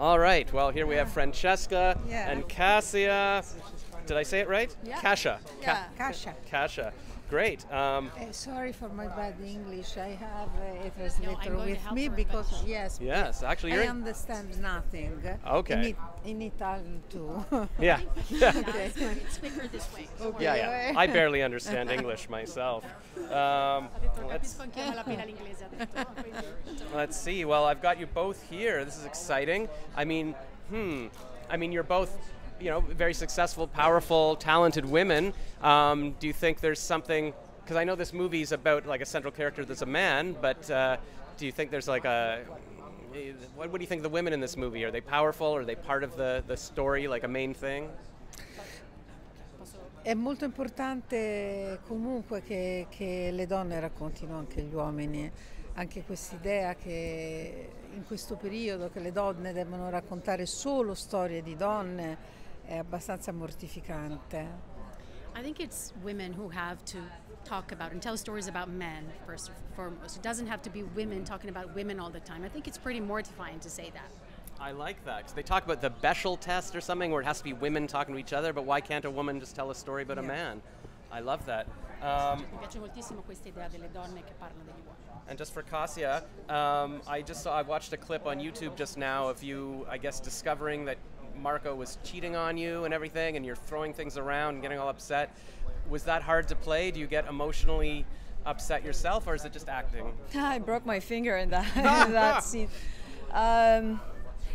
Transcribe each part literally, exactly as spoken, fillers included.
All right, well, here we have Francesca yeah. and Kasia. Did I say it right? Yeah. Kasia. Yeah. Kasia. Kasia. Great. Um, uh, sorry for my bad English. I have uh, a translator no, with me because, yes, yes actually I understand nothing. Okay. In, in Italian too. Yeah. yeah. Okay. It's quicker this way. Okay. Yeah, yeah. I barely understand English myself. Um, let's, let's see. Well, I've got you both here. This is exciting. I mean, hmm. I mean, you're both, you know, very successful, powerful, talented women. Um, do you think there's something, because I know this movie's about like a central character that's a man, but uh, do you think there's like a, what, what do you think of the women in this movie? Are they powerful? Are they part of the, the story, like a main thing? È molto importante comunque che, che le donne raccontino anche gli uomini, anche quest'idea che in questo periodo che le donne devono raccontare solo storie di donne è abbastanza mortificante. I think it's women who have to talk about and tell stories about men first and foremost. It doesn't have to be women talking about women all the time. I think it's pretty mortifying to say that. I like that. They talk about the Bechdel test or something where it has to be women talking to each other, but why can't a woman just tell a story about yeah. a man? I love that. Um, and just for Kasia, um, I just saw, I watched a clip on YouTube just now of you, I guess, discovering that Marco was cheating on you and everything, and you're throwing things around and getting all upset. Was that hard to play? Do you get emotionally upset yourself, or is it just acting? I broke my finger in that, in that scene. Um,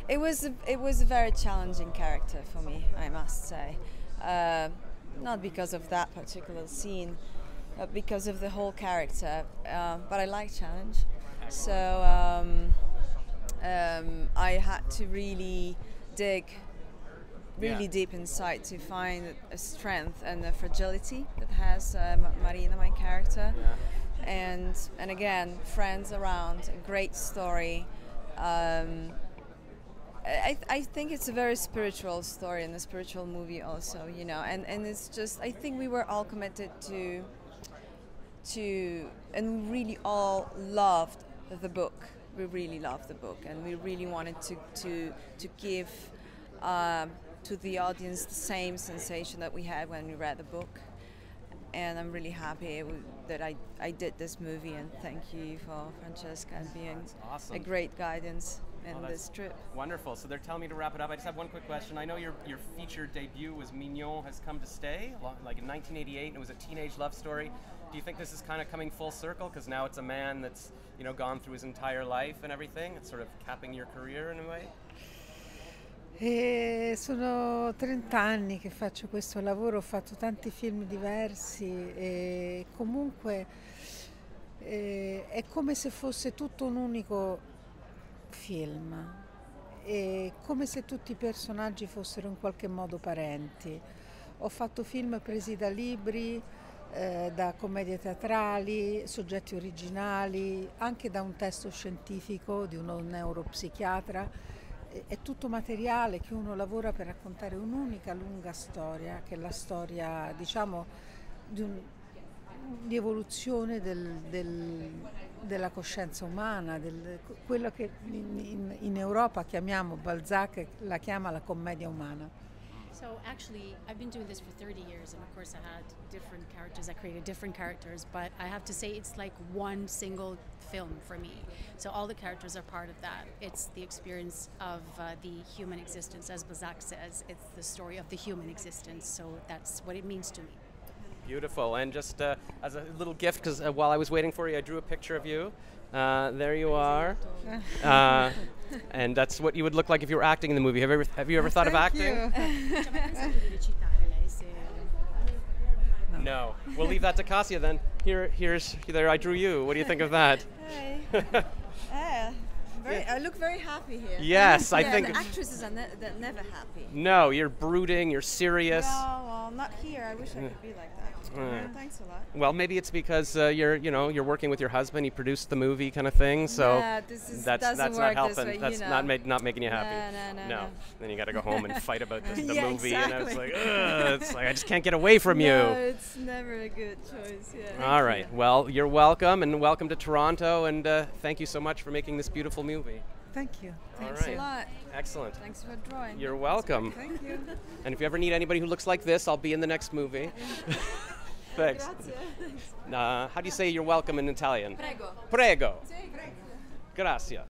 it was a, it was a very challenging character for me, I must say. Uh, not because of that particular scene, but because of the whole character. Uh, but I like challenge, so um, um, I had to really dig really yeah. deep inside to find a strength and a fragility that has uh, Marina, my character, yeah. and and again friends around, a great story. Um, I, I think it's a very spiritual story and a spiritual movie also, you know, and and it's just I think we were all committed to to and we really all loved the book. We really loved the book, and we really wanted to to to give uh, to the audience the same sensation that we had when we read the book. And I'm really happy that I I did this movie, and thank you for Francesca and being awesome. A great guidance in oh, this trip. Wonderful. So they're telling me to wrap it up. I just have one quick question. I know your your feature debut was Mignon Has Come to Stay, like in nineteen eighty-eight, and it was a teenage love story. Do you think this is kind of coming full circle? Because now it's a man that's, you know, gone through his entire life and everything. It's sort of capping your career in a way. E sono trenta anni che faccio questo lavoro, ho fatto tanti film diversi e comunque eh, è come se fosse tutto un unico film, è come se tutti i personaggi fossero in qualche modo parenti. Ho fatto film presi da libri, eh, da commedie teatrali, soggetti originali, anche da un testo scientifico di uno neuropsichiatra. È tutto materiale che uno lavora per raccontare un'unica lunga storia, che è la storia, diciamo, di, un, di evoluzione del, del, della coscienza umana, del, quello che in, in, in Europa chiamiamo, Balzac la chiama la commedia umana. So actually, I've been doing this for thirty years, and of course I had different characters, I created different characters, but I have to say it's like one single film for me. So all the characters are part of that. It's the experience of uh, the human existence, as Balzac says, it's the story of the human existence, so that's what it means to me. Beautiful, and just uh, as a little gift, because uh, while I was waiting for you, I drew a picture of you. Uh, there you are. Uh, and that's what you would look like if you were acting in the movie. Have you ever, have you ever thought of acting? No. We'll leave that to Kasia then. Here, here's, there I drew you. What do you think of that? Hi. uh, very, I look very happy here. Yes, I yeah, think. The actresses are ne they're never happy. No, you're brooding, you're serious. No, well, not here. I wish I could be like that. Mm. Thanks a lot. Well, maybe it's because uh, you're, you know, you're working with your husband. He produced the movie, kind of thing. So yeah, this is, that's doesn't that's work not helping. This way, that's know. not ma not making you happy. No, no, no. no. no. Then you got to go home and fight about the, the yeah, movie, exactly. And I was like, ugh, it's like I just can't get away from no, you. It's never a good choice. Yeah. All right. Well, you're welcome, and welcome to Toronto, and uh, thank you so much for making this beautiful movie. Thank you. Thanks right. a lot. Excellent. Thanks for drawing. You're welcome. Thank you. And if you ever need anybody who looks like this, I'll be in the next movie. Thanks. Grazie. Uh, how do you say you're welcome in Italian? Prego. Prego. Prego. Grazie.